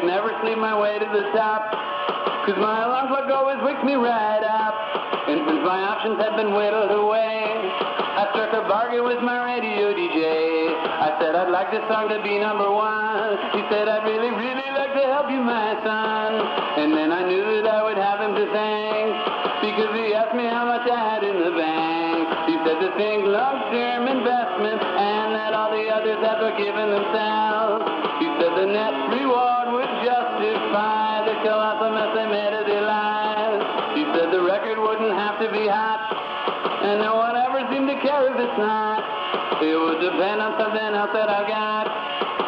could never see my way to the top, 'cause my alarm clock always wakes me right up. And since my options have been whittled away, I struck a bargain with my radio DJ. I said I'd like this song to be number one. He said I'd really, really like to help you, my son. And then I knew that I would have him to thank, because he asked me how much I had in the bank. He said to think long-term investments, and that all the others had forgiven themselves. He said the net reward would justify the colossal mess they made of their lives. He said the record wouldn't have to be hot, and no one ever seemed to care if it's not. It would depend on something else that I've got,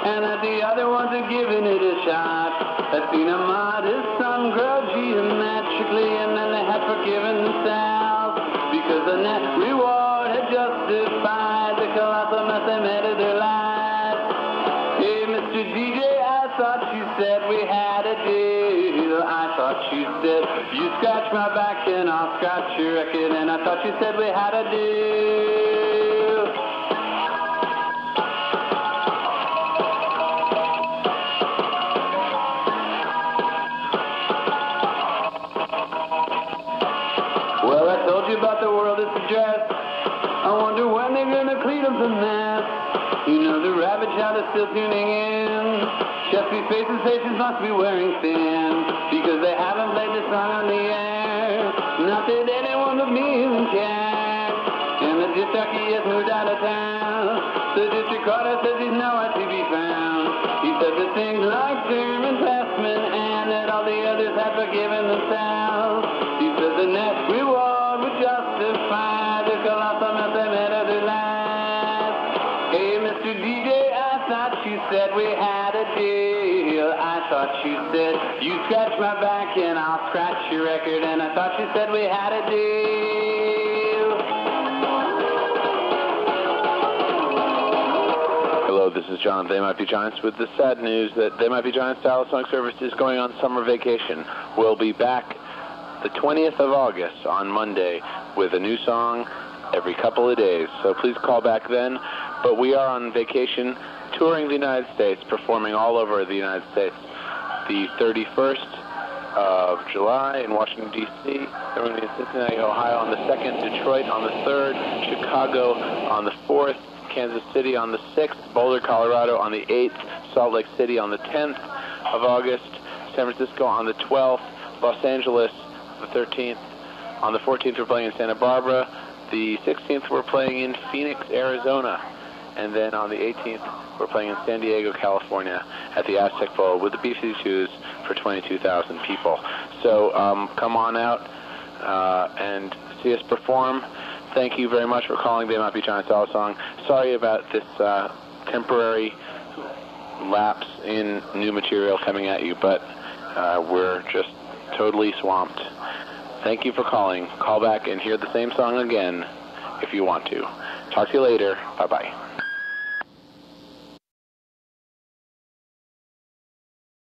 and that the other ones have given it a shot. I've seen a modest sun grow geometrically, and then they had forgiven themselves, because the net reward had justified the colossal mess they made of their lives. DJ, I thought you said we had a deal. I thought you said you scratch my back and I'll scratch your record. And I thought you said we had a deal. Well, I told you about the world it's addressed. I wonder when they're gonna clean up the mess. You know the rabbit child is still tuning in. Chef's faces, stations must be wearing thin, because they haven't played the song on the air. Not that anyone but me even cares. And the disc jockey has moved out of town. The disc recorder says he's nowhere to be found. He said the things like German investment, and that all the others have forgiven themselves. He said the net reward would justify the colossal mess they made of their lives. Mr. DJ, I thought you said we had a deal. I thought you said you scratch my back and I'll scratch your record. And I thought you said we had a deal. Hello, this is John of They Might Be Giants with the sad news that They Might Be Giants Dial-A-Song service is going on summer vacation. We'll be back the 20th of August on Monday with a new song every couple of days. So please call back then. But we are on vacation, touring the United States, performing all over the United States. The 31st of July in Washington, D.C., then we're going to be in Cincinnati, Ohio on the 2nd, Detroit on the 3rd, Chicago on the 4th, Kansas City on the 6th, Boulder, Colorado on the 8th, Salt Lake City on the 10th of August, San Francisco on the 12th, Los Angeles the 13th. On the 14th, we're playing in Santa Barbara. The 16th, we're playing in Phoenix, Arizona. And then on the 18th, we're playing in San Diego, California at the Aztec Bowl with the B-52s for 22,000 people. So come on out and see us perform. Thank you very much for calling They Might Be Giants Dial-A-Song. Sorry about this temporary lapse in new material coming at you, but we're just totally swamped. Thank you for calling. Call back and hear the same song again if you want to. Talk to you later. Bye-bye.